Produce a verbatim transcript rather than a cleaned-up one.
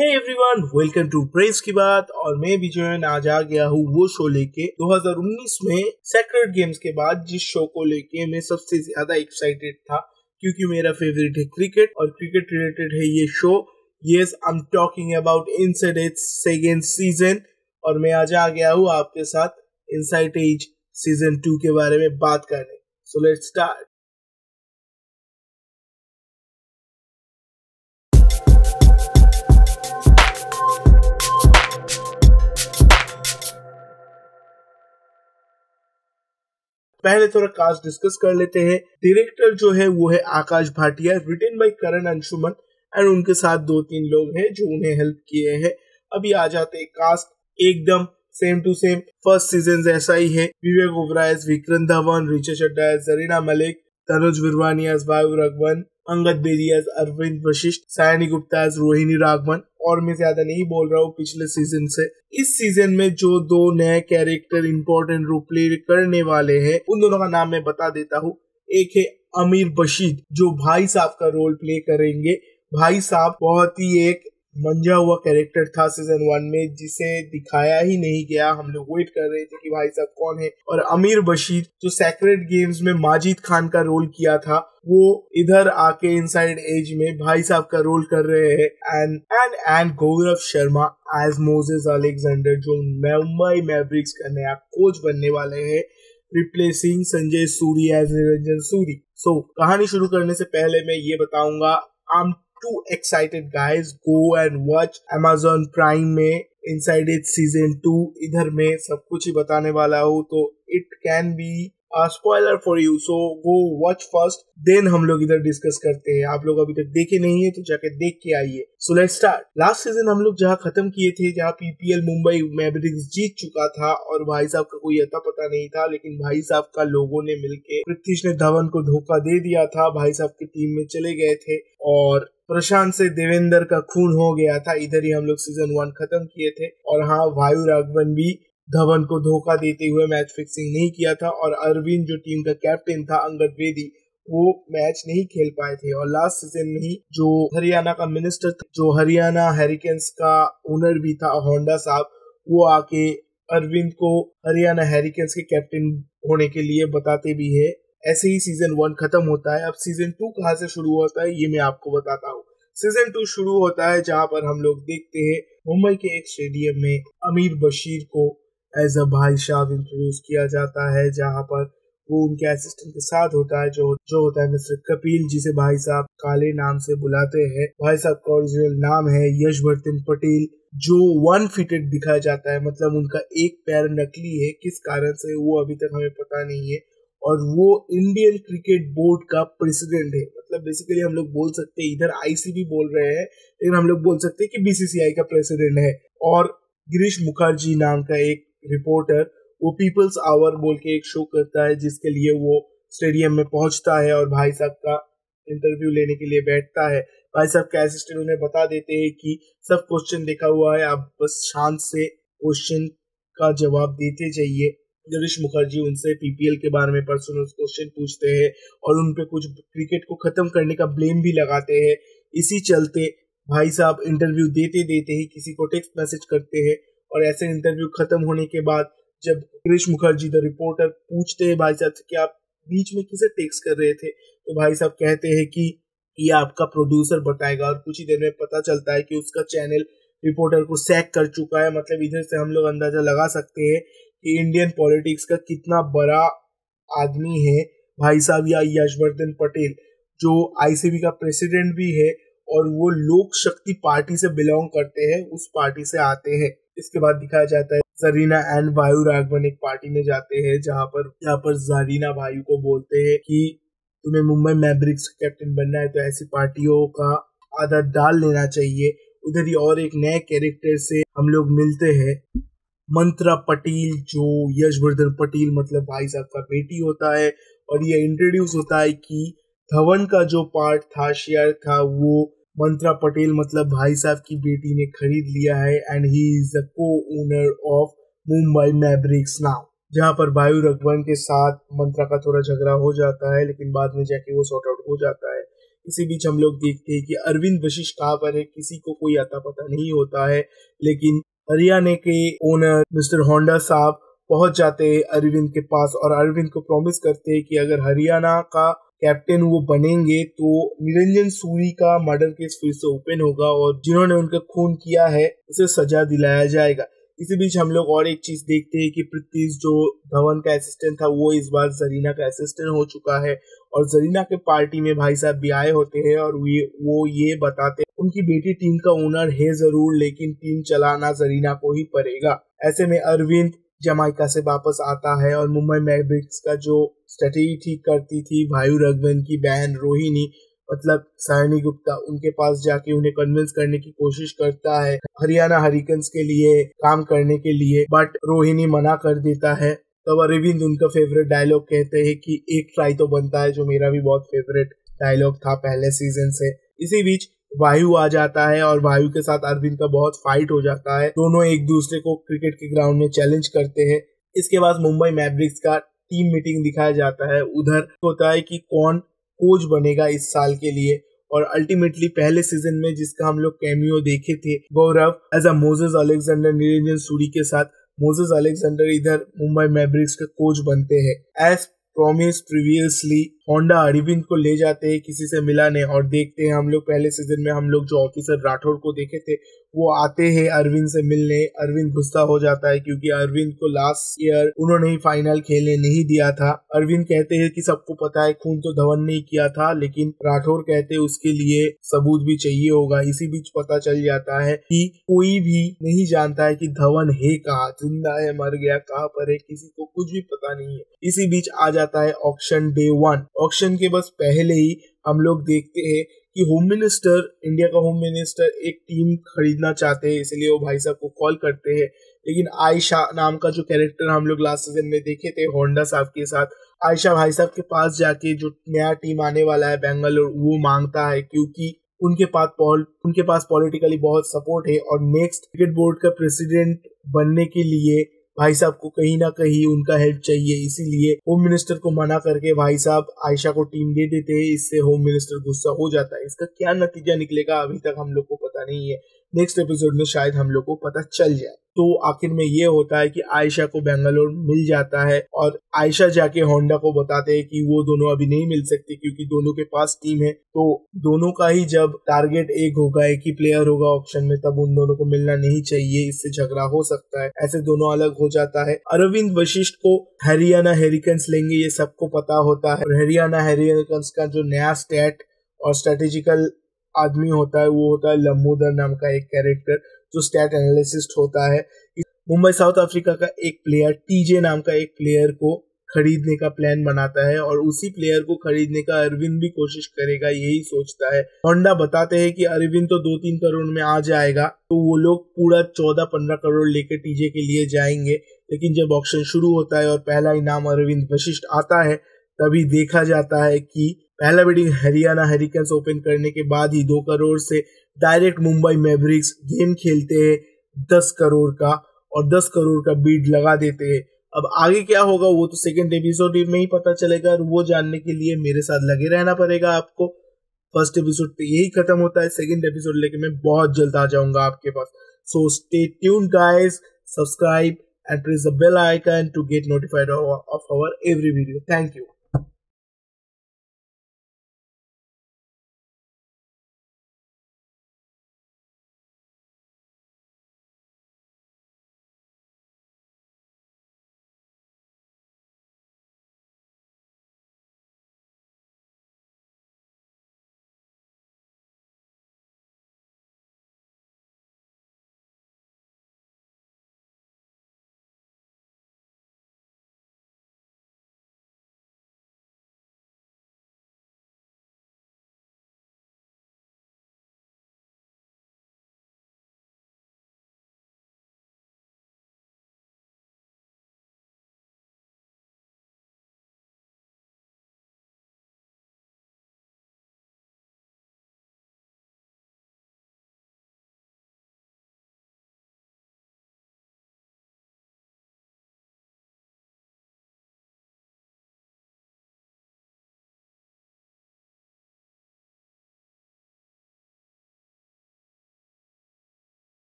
Hey everyone, welcome to brains की बात। और मैं भी जो है आज आ गया हूँ वो शो लेके दो हज़ार उन्नीस में सेक्रेट गेम्स के बाद, जिस शो को लेके मैं सबसे ज्यादा एक्साइटेड था क्योंकि मेरा फेवरेट है क्रिकेट और क्रिकेट रिलेटेड है ये show. Yes, I am talking about inside edge second season. और मैं आज आ गया हूँ आपके साथ इनसाइड एज सीजन टू के बारे में बात करने। So let's start. पहले थोड़ा कास्ट डिस्कस कर लेते हैं। डायरेक्टर जो है वो है Akash Bhatia, written by Karan Anshuman and उनके साथ दो तीन लोग हैं जो उन्हें हेल्प किए हैं। अभी आ जाते हैं कास्ट, एकदम same to same first season जैसा ही है। विवेक ओबराय, विक्रम धवन, रिचा चड्डा, जरीना मलिक, तनुज विरवानिया, वायु रघवन, अंगद बेदिया, अरविंद वशिष्ठ, सायनी गुप्ता, रोहिणी राघवन। और मैं ज्यादा नहीं बोल रहा हूँ पिछले सीजन से। इस सीजन में जो दो नए कैरेक्टर इम्पोर्टेंट रोल प्ले करने वाले हैं उन दोनों का नाम मैं बता देता हूँ। एक है अमीर बशीर जो भाई साहब का रोल प्ले करेंगे। भाई साहब बहुत ही एक मंझा हुआ कैरेक्टर था सीजन वन में, जिसे दिखाया ही नहीं गया। हम लोग वेट कर रहे थे कि भाई साहब कौन है। और अमीर बशीर जो सेक्रेट गेम्स में माजिद खान का रोल किया था, वो इधर आके इनसाइड एज में भाई साहब का रोल कर रहे हैं। And and and Gaurav Sharma as Moses Alexander जो मुंबई मैवरिक्स का नया कोच बनने वाले हैं, replacing Sanjay Suri as Niranjan Suri. So कहानी शुरू करने से पहले मैं ये बताऊंगा, आम Too excited guys, go and watch Amazon Prime में Inside Edge Season टू। इधर मैं सब कुछ ही बताने वाला हूँ तो it can be a spoiler for you, so go watch first, then हम लोग इधर डिस्कस करते हैं। आप लोग अभी तक देखे नहीं है तो जाके देख के आइए। So let's start। Last season हम लोग जहाँ खत्म किए थे, जहाँ पीपीएल मुंबई मैवरिक्स जीत चुका था और भाई साहब का कोई अता पता नहीं था, लेकिन भाई साहब का लोगों ने मिलके पृथ्वीश ने धवन को धोखा दे दिया था, भाई साहब की टीम में चले गए थे और प्रशांत से देवेंद्र का खून हो गया था। इधर ही हम लोग सीजन वन खत्म किए थे। और हाँ, वायु राघवन भी धवन को धोखा देते हुए मैच फिक्सिंग नहीं किया था और अरविंद जो टीम का कैप्टन था अंगद बेदी, वो मैच नहीं खेल पाए थे। और लास्ट सीजन में ही जो हरियाणा का मिनिस्टर था, जो हरियाणा हैरिकेन्स का ओनर भी था होंडा साहब, वो आके अरविंद को हरियाणा हैरिकेन्स के कैप्टन होने के लिए बताते भी है। ऐसे ही सीजन वन खत्म होता है। अब सीजन टू कहाँ से शुरू होता है ये मैं आपको बताता हूँ। सीजन टू शुरू होता है जहाँ पर हम लोग देखते हैं मुंबई के एक स्टेडियम में अमीर बशीर को एज अ भाई साहब इंट्रोड्यूस किया जाता है, जहाँ पर वो उनके असिस्टेंट के साथ होता है जो जो होता है मिस्टर कपिल, जिसे भाई साहब काले नाम से बुलाते हैं। भाई साहब का ओरिजिनल नाम है यशवर्धन पटेल, जो वन फीटेड दिखाया जाता है, मतलब उनका एक पैर नकली है। किस कारण से वो अभी तक हमें पता नहीं है। और वो इंडियन क्रिकेट बोर्ड का प्रेसिडेंट है, मतलब बेसिकली हम लोग बोल सकते हैं, इधर आईसीबी बोल रहे हैं लेकिन हम लोग बोल सकते हैं कि बीसीसीआई का प्रेसिडेंट है। और गिरीश मुखर्जी नाम का एक रिपोर्टर, वो पीपल्स आवर बोल के एक शो करता है जिसके लिए वो स्टेडियम में पहुंचता है और भाई साहब का इंटरव्यू लेने के लिए बैठता है। भाई साहब के असिस्टेंट उन्हें बता देते हैं कि सब क्वेश्चन देखा हुआ है, आप बस शांत से क्वेश्चन का जवाब देते जाइए। गिरीश मुखर्जी उनसे पीपीएल के बारे में पर्सनल क्वेश्चन पूछते हैं और उन पे कुछ क्रिकेट को खत्म करने का ब्लेम भी लगाते हैं। इसी चलते भाई साहब इंटरव्यू देते देते ही किसी को टेक्स्ट मैसेज करते हैं और ऐसे इंटरव्यू खत्म होने के बाद जब गिरीश मुखर्जी द रिपोर्टर पूछते हैं भाई साहब से कि आप बीच में किसे टेक्स्ट कर रहे थे, तो भाई साहब कहते हैं कि ये आपका प्रोड्यूसर बताएगा। और कुछ ही देर में पता चलता है कि उसका चैनल रिपोर्टर को सैक कर चुका है। मतलब इधर से हम लोग अंदाजा लगा सकते हैं कि इंडियन पॉलिटिक्स का कितना बड़ा आदमी है भाई साहब या यशवर्धन पटेल, जो आईसीबी का प्रेसिडेंट भी है और वो लोक शक्ति पार्टी से बिलोंग करते हैं, उस पार्टी से आते हैं। इसके बाद दिखाया जाता है जरीना एंड वायु राघवन एक पार्टी में जाते हैं जहाँ पर जहाँ पर जरीना वायु को बोलते हैं कि तुम्हें मुंबई मैवरिक्स का कैप्टन बनना है तो ऐसी पार्टियों का आदत डाल लेना चाहिए। उधर ही और एक नए कैरेक्टर से हम लोग मिलते हैं, मंत्रा पटेल, जो यशवर्धन पटेल मतलब भाई साहब का बेटी होता है। और ये इंट्रोड्यूस होता है कि धवन का जो पार्ट था, शेयर था, वो मंत्रा पटेल मतलब भाई साहब की बेटी ने खरीद लिया है and he is the co owner of Mumbai Mavericks now. जहाँ पर वायु रघवन के साथ मंत्रा का थोड़ा झगड़ा हो जाता है लेकिन बाद में जाके वो सॉर्ट आउट हो जाता है। इसी बीच हम लोग देखते हैं कि अरविंद वशिष्ठ कहाँ पर है, किसी को कोई आता पता नहीं होता है, लेकिन हरियाणा के ओनर मिस्टर होंडा साहब पहुंच जाते हैं अरविंद के पास और अरविंद को प्रॉमिस करते हैं कि अगर हरियाणा का कैप्टन वो बनेंगे तो निरंजन सूरी का मर्डर केस फिर से ओपन होगा और जिन्होंने उनका खून किया है उसे सजा दिलाया जाएगा। इसी बीच हम लोग और एक चीज देखते हैं कि प्रीतीश जो धवन का असिस्टेंट था वो इस बार जरीना का असिस्टेंट हो चुका है और जरीना के पार्टी में भाई साहब भी आए होते हैं और वो ये बताते हैं उनकी बेटी टीम का ओनर है जरूर, लेकिन टीम चलाना जरीना को ही पड़ेगा। ऐसे में अरविंद जमाइका से वापस आता है और मुंबई मैवरिक्स का जो स्ट्रेटेजी ठीक करती थी वायु राघवन की बहन रोहिणी मतलब सायनी गुप्ता, उनके पास जाके उन्हें कन्विंस करने की कोशिश करता है हरियाणा हरिकेन्स के लिए काम करने के लिए, बट रोहिणी मना कर देता है। तब अरविंद उनका फेवरेट डायलॉग कहते हैं कि एक ट्राई तो बनता है, जो मेरा भी बहुत फेवरेट डायलॉग था पहले सीजन से। इसी बीच वायु आ जाता है और वायु के साथ अरविंद का बहुत फाइट हो जाता है, दोनों एक दूसरे को क्रिकेट के ग्राउंड में चैलेंज करते हैं। इसके बाद मुंबई मैवरिक्स का टीम मीटिंग दिखाया जाता है, उधर होता है कि कौन कोच बनेगा इस साल के लिए और अल्टीमेटली पहले सीजन में जिसका हम लोग कैमियो देखे थे Gaurav as a Moses Alexander Niranjan Suri के साथ, मोजेस अलेक्जेंडर इधर मुंबई मैवरिक्स के कोच बनते हैं। एज प्रॉमिस प्रीवियसली होंडा अरविंद को ले जाते हैं किसी से मिलाने और देखते हैं हम लोग पहले सीजन में हम लोग जो ऑफिसर राठौर को देखे थे वो आते हैं अरविंद से मिलने। अरविंद गुस्सा हो जाता है क्योंकि अरविंद को लास्ट ईयर उन्होंने ही फाइनल खेलने नहीं दिया था। अरविंद कहते हैं कि सबको पता है खून तो धवन ने किया था, लेकिन राठौर कहते हैं उसके लिए सबूत भी चाहिए होगा। इसी बीच पता चल जाता है कि कोई भी नहीं जानता है कि धवन है कहाँ, जिंदा है मर गया कहाँ पर है, किसी को कुछ भी पता नहीं है। इसी बीच आ जाता है ऑक्शन डे वन। ऑक्शन के बस पहले ही हम लोग देखते हैं कि होम मिनिस्टर इंडिया का होम मिनिस्टर एक टीम खरीदना चाहते हैं, इसलिए वो भाई साहब को कॉल करते हैं। लेकिन आयशा नाम का जो कैरेक्टर हम लोग लास्ट सीजन में देखे थे होंडा साहब के साथ, आयशा भाई साहब के पास जाके जो नया टीम आने वाला है बेंगलोर वो मांगता है क्योंकि उनके पास पॉल उनके पास पॉलिटिकली बहुत सपोर्ट है और नेक्स्ट क्रिकेट बोर्ड का प्रेसिडेंट बनने के लिए भाई साहब को कहीं ना कहीं उनका हेल्प चाहिए। इसीलिए होम मिनिस्टर को मना करके भाई साहब आयशा को टीम दे देते हैं। इससे होम मिनिस्टर गुस्सा हो जाता है। इसका क्या नतीजा निकलेगा अभी तक हम लोग को पता नहीं है, नेक्स्ट एपिसोड में शायद हम लोग को पता चल जाए। तो आखिर में ये होता है कि आयशा को बेंगलोर मिल जाता है और आयशा जाके होंडा को बताते हैं कि वो दोनों अभी नहीं मिल सकते क्योंकि दोनों के पास टीम है, तो दोनों का ही जब टारगेट एक होगा, एक ही प्लेयर होगा ऑक्शन में, तब उन दोनों को मिलना नहीं चाहिए, इससे झगड़ा हो सकता है। ऐसे दोनों अलग हो जाता है। अरविंद वशिष्ठ को हरियाणा हेरिकेन्स लेंगे ये सबको पता होता है और हरियाणा हेरिकेन्स का जो नया स्टैट और स्ट्रेटेजिकल आदमी होता है वो होता है लम्बोदर नाम का एक कैरेक्टर जो स्टैट एनालिसिस्ट होता है। मुंबई साउथ अफ्रीका का एक प्लेयर टीजे नाम का एक प्लेयर को खरीदने का प्लान बनाता है और उसी प्लेयर को खरीदने का अरविंद भी कोशिश करेगा यही सोचता है। होंडा बताते हैं कि अरविंद तो दो तीन करोड़ में आ जाएगा, तो वो लोग पूरा चौदह पंद्रह करोड़ लेकर टीजे के लिए जाएंगे। लेकिन जब ऑक्शन शुरू होता है और पहला इनाम अरविंद वशिष्ठ आता है तभी देखा जाता है कि पहला बिडिंग हरियाणा हेरिकेन्स ओपन करने के बाद ही दो करोड़ से डायरेक्ट मुंबई मैवरिक्स गेम खेलते हैं दस करोड़ का और दस करोड़ का बीड लगा देते हैं। अब आगे क्या होगा वो तो सेकंड एपिसोड में ही पता चलेगा और वो जानने के लिए मेरे साथ लगे रहना पड़ेगा आपको। फर्स्ट एपिसोड पे यही खत्म होता है, सेकंड एपिसोड लेके मैं बहुत जल्द आ जाऊंगा आपके पास। So stay tuned guys, subscribe and press the bell icon to get notified of our every video. Thank you.